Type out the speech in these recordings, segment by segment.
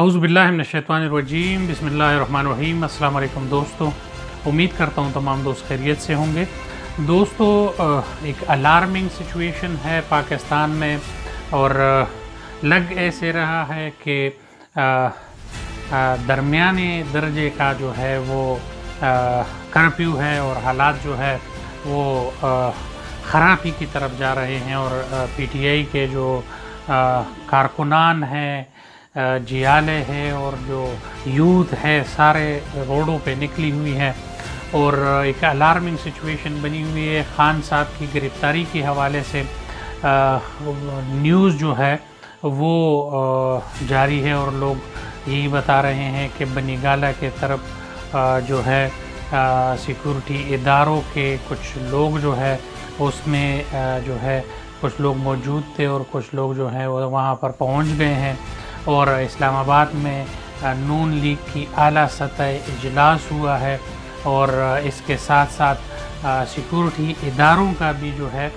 अऊज़ुबिल्लाहि मिनश्शैतानिर्रजीम बिस्मिल्लाहिर्रहमानिर्रहीम। अस्सलाम वालेकुम दोस्तों, उम्मीद करता हूँ तमाम दोस्त खैरियत से होंगे। दोस्तों, एक अलार्मिंग सिचुएशन है पाकिस्तान में और लग ऐसे रहा है कि दरमियाने दर्जे का जो है वो कर्फ्यू है और हालात जो है वो खराबी की तरफ जा रहे हैं। और पीटीआई के जो कारकुनान हैं, जियाले हैं और जो यूथ है, सारे रोडों पे निकली हुई है और एक अलार्मिंग सिचुएशन बनी हुई है। खान साहब की गिरफ़्तारी के हवाले से न्यूज़ जो है वो जारी है और लोग यही बता रहे हैं कि बनीगाला के तरफ जो है सिक्योरिटी इदारों के कुछ लोग जो है उसमें जो है कुछ लोग मौजूद थे और कुछ लोग जो है वो वहाँ पर पहुँच गए हैं। और इस्लामाबाद में नून लीग की आला सतह इजलास हुआ है और इसके साथ साथ सिक्योरिटी इदारों का भी जो है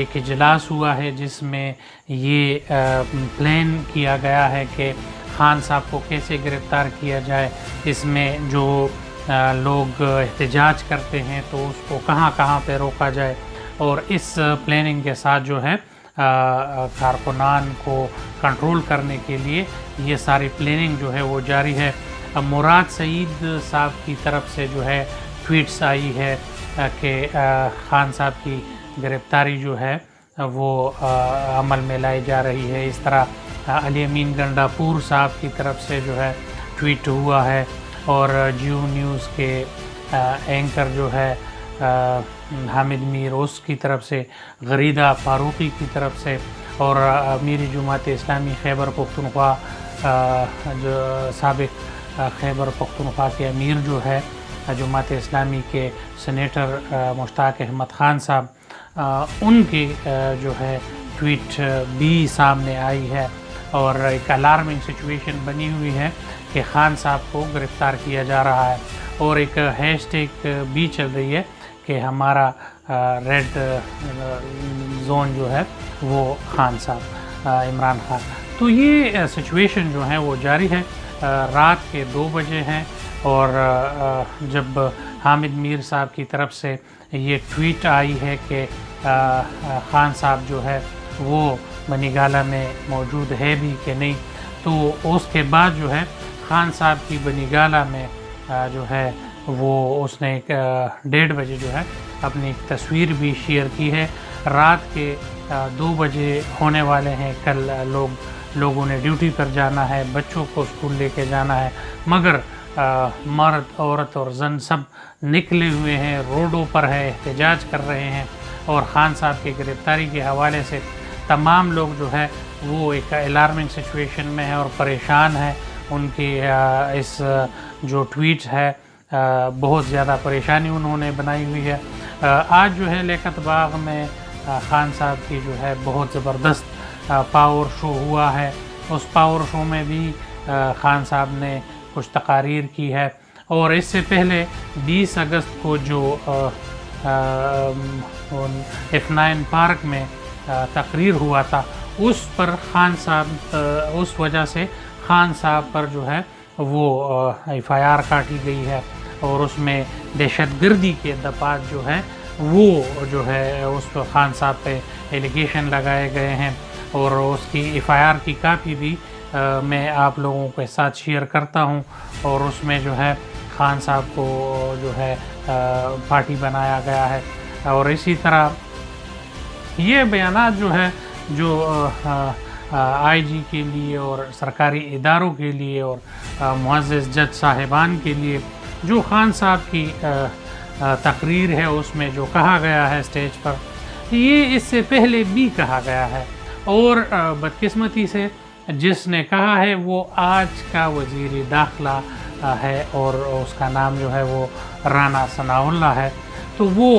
एक इजलास हुआ है, जिसमें ये प्लान किया गया है कि खान साहब को कैसे गिरफ़्तार किया जाए। इसमें जो लोग एहतिजाज करते हैं तो उसको कहाँ पे रोका जाए। और इस प्लानिंग के साथ जो है कारकुनान को कंट्रोल करने के लिए ये सारी प्लानिंग जो है वो जारी है। मुराद सईद साहब की तरफ से जो है ट्वीट्स आई है कि खान साहब की गिरफ़्तारी जो है वो अमल में लाई जा रही है। इस तरह अली अमीन गंडापुर साहब की तरफ से जो है ट्वीट हुआ है। और जियो न्यूज़ के एंकर जो है हामिद मीर उस की तरफ से, गरीदा फारूकी की तरफ से और अमीरी जमात इस्लामी खैबर पख्तूनख्वा जो साबिक़ खैबर पख्तूनख्वा के अमीर जो है जमात इस्लामी के सेनेटर मुश्ताक अहमद ख़ान साहब, उनकी जो है ट्वीट भी सामने आई है। और एक अलार्मिंग सिचुएशन बनी हुई है कि ख़ान साहब को गिरफ़्तार किया जा रहा है। और एक हैशटैग भी चल रही है कि हमारा रेड जोन जो है वो खान साहब, इमरान खान। तो ये सिचुएशन जो है वो जारी है। रात के 2 बजे हैं और जब हामिद मीर साहब की तरफ से ये ट्वीट आई है कि खान साहब जो है वो बनीगाला में मौजूद है भी कि नहीं, तो उसके बाद जो है खान साहब की बनीगाला में जो है वो उसने एक 1:30 बजे जो है अपनी एक तस्वीर भी शेयर की है। रात के 2 बजे होने वाले हैं, कल लोगों ने ड्यूटी पर जाना है, बच्चों को स्कूल लेके जाना है, मगर मर्द औरत और जन सब निकले हुए हैं, रोडों पर है, एहतिजाज कर रहे हैं। और खान साहब की गिरफ़्तारी के हवाले से तमाम लोग जो है वो एक अलार्मिंग सिचुएशन में है और परेशान है। उनकी इस जो ट्वीट है बहुत ज़्यादा परेशानी उन्होंने बनाई हुई है। आज जो है लेखत बाग में खान साहब की जो है बहुत ज़बरदस्त पावर शो हुआ है। उस पावर शो में भी खान साहब ने कुछ तकारीर की है। और इससे पहले 20 अगस्त को जो F9 पार्क में तकरीर हुआ था, उस पर खान साहब, उस वजह से खान साहब पर जो है वो FIR काटी गई है और उसमें दहशतगर्दी के दफात जो है वो जो है उस पर खान साहब पे एलिगेशन लगाए गए हैं। और उसकी FIR की कापी भी मैं आप लोगों के साथ शेयर करता हूं। और उसमें जो है खान साहब को जो है पार्टी बनाया गया है। और इसी तरह ये बयानात जो है जो IG के लिए और सरकारी इदारों के लिए और मुअज़्ज़ज़ जज साहिबान के लिए जो खान साहब की तकरीर है उसमें जो कहा गया है स्टेज पर, ये इससे पहले भी कहा गया है। और बदकिस्मती से जिसने कहा है वो आज का वज़ीर दाखिला है और उसका नाम जो है वो राना सनाउल्लाह है। तो वो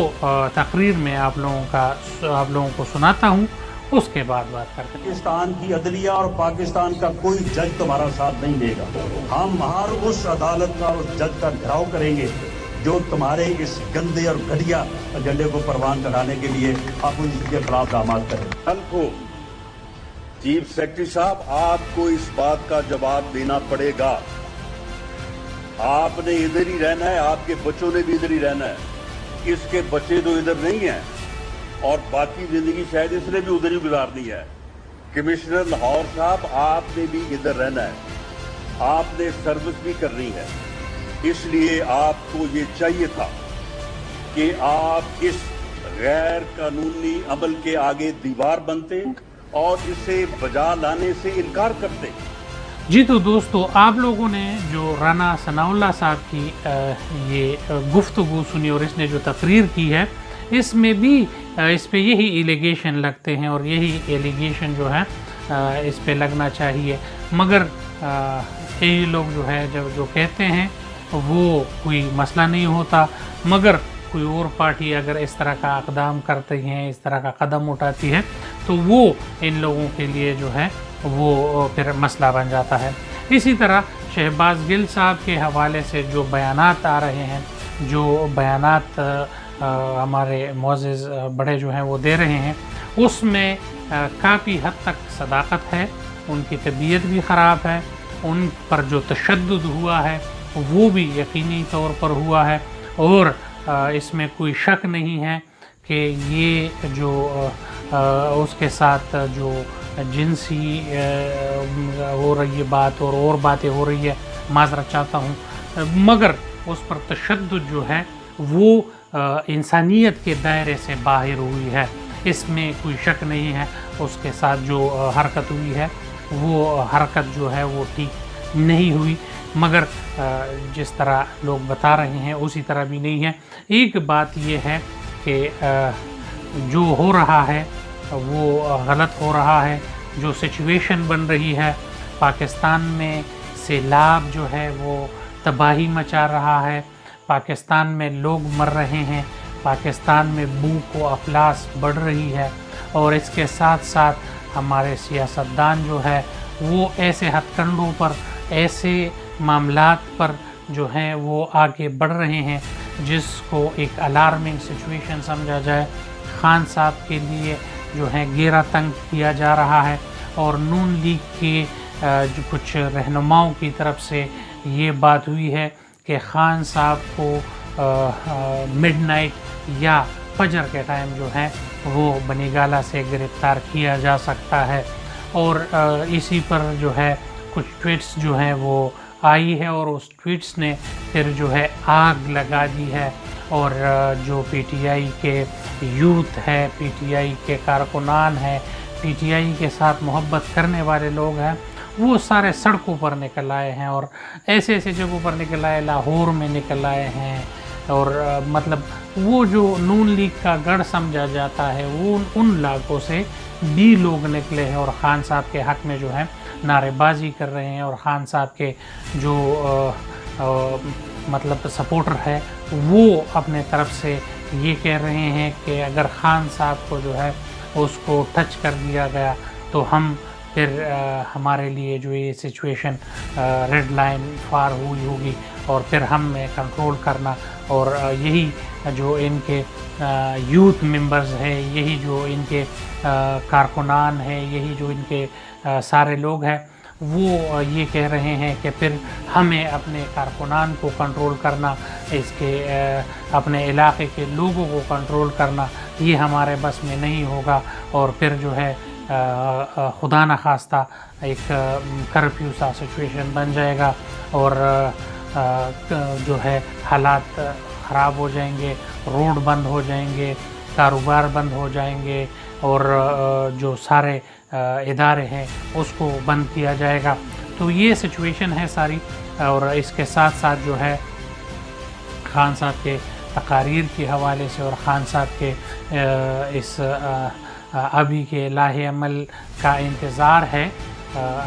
तकरीर में आप लोगों को सुनाता हूँ, उसके बाद बात करते हैं। पाकिस्तान की अदलिया और पाकिस्तान का कोई जज तुम्हारा साथ नहीं देगा। हम हर उस अदालत का, उस जज का घेराव करेंगे जो तुम्हारे इस गंदे और घटिया एजेंडे को परवान चढ़ाने के लिए आप उनके खिलाफ दामाद करें। कल को चीफ सेक्रेटरी साहब, आपको इस बात का जवाब देना पड़ेगा। आपने इधर ही रहना है, आपके बच्चों ने भी इधर ही रहना है। इसके बच्चे तो इधर नहीं हैं और बाकी जिंदगी शायद इसने भी उधर ही गुजारनी है। कमिश्नर लाहौर साहब, आपने भी इधर रहना है, आपने सर्विस भी करनी है। इसलिए आपको ये चाहिए था कि आप इस गैर कानूनी अमल के आगे दीवार बनते और इसे बजा लाने से इनकार करते। जी तो दोस्तों, आप लोगों ने जो राना सनाउल्लाह साहब की ये गुफ्तगू सुनी और इसने जो तकरीर की है, इसमें भी इस पर यही एलिगेशन लगते हैं और यही एलिगेशन जो है इस पर लगना चाहिए। मगर यही लोग जो है जब जो कहते हैं वो कोई मसला नहीं होता, मगर कोई और पार्टी अगर इस तरह का अक़दाम करती हैं, इस तरह का कदम उठाती है, तो वो इन लोगों के लिए जो है वो फिर मसला बन जाता है। इसी तरह शहबाज गिल साहब के हवाले से जो बयानात आ रहे हैं, जो बयानात हमारे मोअज़्ज़िज़ बड़े जो हैं वो दे रहे हैं, उसमें काफ़ी हद तक सदाकत है। उनकी तबीयत भी ख़राब है, उन पर जो तशद्दुद हुआ है वो भी यकीनी तौर पर हुआ है और इसमें कोई शक नहीं है कि ये जो उसके साथ जो जिनसी हो रही है बात और बातें हो रही है, माजरा चाहता हूँ, मगर उस पर तशद्दुद जो है वो इंसानियत के दायरे से बाहर हुई है, इसमें कोई शक नहीं है। उसके साथ जो हरकत हुई है वो हरकत जो है वो ठीक नहीं हुई, मगर जिस तरह लोग बता रहे हैं उसी तरह भी नहीं है। एक बात ये है कि जो हो रहा है वो गलत हो रहा है। जो सिचुएशन बन रही है पाकिस्तान में, सैलाब जो है वो तबाही मचा रहा है, पाकिस्तान में लोग मर रहे हैं, पाकिस्तान में भूख व अफलास बढ़ रही है और इसके साथ साथ हमारे सियासतदान जो है वो ऐसे हथकंडों पर, ऐसे मामलात पर जो हैं वो आगे बढ़ रहे हैं जिसको एक अलार्मिंग सिचुएशन समझा जाए। खान साहब के लिए जो है घेरा तंग किया जा रहा है और नून लीग के जो कुछ रहनुमाओं की तरफ से ये बात हुई है कि खान साहब को मिडनाइट या फजर के टाइम जो है वो बनीगाला से गिरफ़्तार किया जा सकता है और इसी पर जो है कुछ ट्वीट्स जो हैं वो आई है और उस ट्वीट्स ने फिर जो है आग लगा दी है और जो पीटीआई के यूथ है, पीटीआई के कारकुनान हैं, पीटीआई के साथ मोहब्बत करने वाले लोग हैं, वो सारे सड़कों पर निकल आए हैं और ऐसे ऐसे जगहों पर निकल आए, लाहौर में निकल आए हैं और मतलब वो जो नून लीग का गढ़ समझा जाता है वो उन इलाकों से भी लोग निकले हैं और ख़ान साहब के हक़ में जो है नारेबाजी कर रहे हैं और ख़ान साहब के जो मतलब सपोर्टर है वो अपने तरफ से ये कह रहे हैं कि अगर ख़ान साहब को जो है उसको टच कर दिया गया तो हम फिर हमारे लिए जो ये सिचुएशन रेड लाइन पार हुई होगी और फिर हम कंट्रोल करना और यही जो इनके यूथ मेंबर्स हैं, यही जो इनके कारकुनान हैं, यही जो इनके सारे लोग हैं वो ये कह रहे हैं कि फिर हमें अपने कारकुनान को कंट्रोल करना, इसके अपने इलाके के लोगों को कंट्रोल करना ये हमारे बस में नहीं होगा और फिर जो है खुदा न खास्ता एक कर्फ्यू सा सिचुएशन बन जाएगा और जो है हालात ख़राब हो जाएंगे, रोड बंद हो जाएंगे, कारोबार बंद हो जाएंगे और जो सारे इदारे हैं उसको बंद किया जाएगा। तो ये सिचुएशन है सारी और इसके साथ साथ जो है खान साहब के तकारीर के हवाले से और ख़ान साहब के इस अभी के लाहे अमल का इंतज़ार है।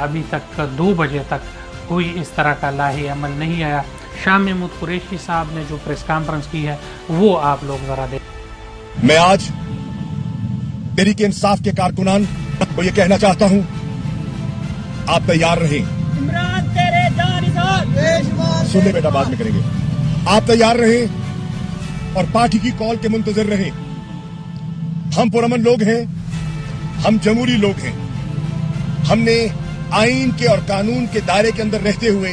अभी तक 2 बजे तक कोई इस तरह का लाहे अमल नहीं आया। शाह महमूद कुरैशी साहब ने जो प्रेस कॉन्फ्रेंस की है वो आप लोग ज़रा देखें। मैं आज तहरीक इंसाफ के कारकुनान तो ये कहना चाहता हूँ, आप तैयार रहें। इमरान तेरे जानिसार सुनने बेटा, बाद में करेंगे। आप तैयार रहें और पार्टी की कॉल के मुंतजर रहें। हम पुरअमन लोग हैं, हम जमहूरी लोग हैं, हमने आईन के और कानून के दायरे के अंदर रहते हुए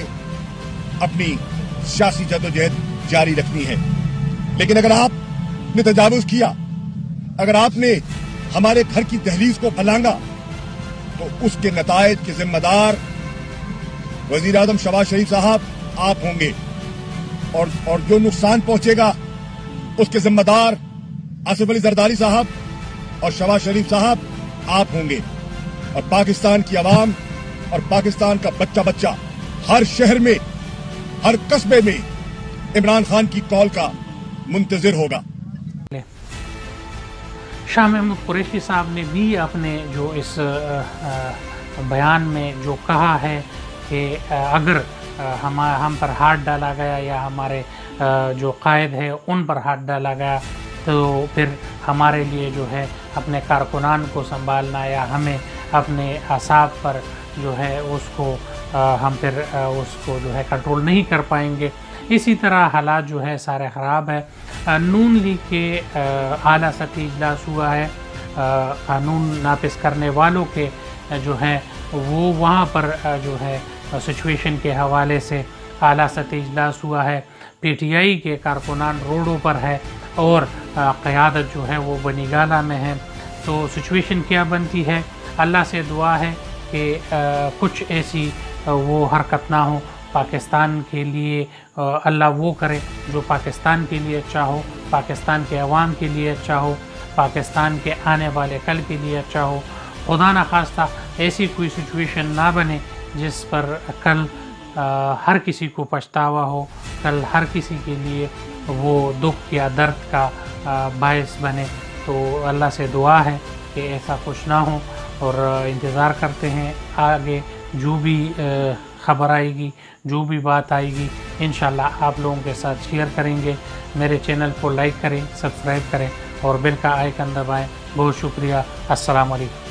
अपनी सियासी जदोजहद जारी रखनी है। लेकिन अगर आपने तजावुज किया, अगर आपने हमारे घर की दहलीज को फलांगा, तो उसके नतायज के जिम्मेदार वजीर आजम शहबाज शरीफ साहब आप होंगे और जो नुकसान पहुंचेगा उसके जिम्मेदार आसिफ अली जरदारी साहब और शहबाज शरीफ साहब आप होंगे। और पाकिस्तान की आवाम और पाकिस्तान का बच्चा बच्चा हर शहर में, हर कस्बे में इमरान खान की कॉल का मुंतजर होगा। शाह महमूद कुरैशी साहब ने भी अपने जो इस बयान में जो कहा है कि अगर हम पर हाथ डाला गया या हमारे जो कायद है उन पर हाथ डाला गया तो फिर हमारे लिए जो है अपने कारकुनान को संभालना या हमें अपने असाब पर जो है उसको हम फिर उसको जो है कंट्रोल नहीं कर पाएंगे। इसी तरह हालात जो है सारे ख़राब है। नून लीग के आला सतही इजलास हुआ है, कानून नाफिज करने वालों के जो है वो वहाँ पर जो है सिचुएशन के हवाले से आला सतही इजलास हुआ है। पीटीआई के कारकुनान रोडों पर है और क़यादत जो है वो बनीगाला में है। तो सिचुएशन क्या बनती है? अल्लाह से दुआ है कि कुछ ऐसी वो हरकत ना हो पाकिस्तान के लिए। अल्लाह वो करे जो पाकिस्तान के लिए अच्छा हो, पाकिस्तान के अवाम के लिए अच्छा हो, पाकिस्तान के आने वाले कल के लिए अच्छा हो। खुदा न खास्ता ऐसी कोई सिचुएशन ना बने जिस पर कल हर किसी को पछतावा हो, कल हर किसी के लिए वो दुख या दर्द का बायस बने। तो अल्लाह से दुआ है कि ऐसा कुछ ना हो और इंतज़ार करते हैं आगे जो भी ख़बर आएगी, जो भी बात आएगी इंशाल्लाह आप लोगों के साथ शेयर करेंगे। मेरे चैनल को लाइक करें, सब्सक्राइब करें और बेल का आइकन दबाएं। बहुत शुक्रिया। अस्सलाम वालेकुम।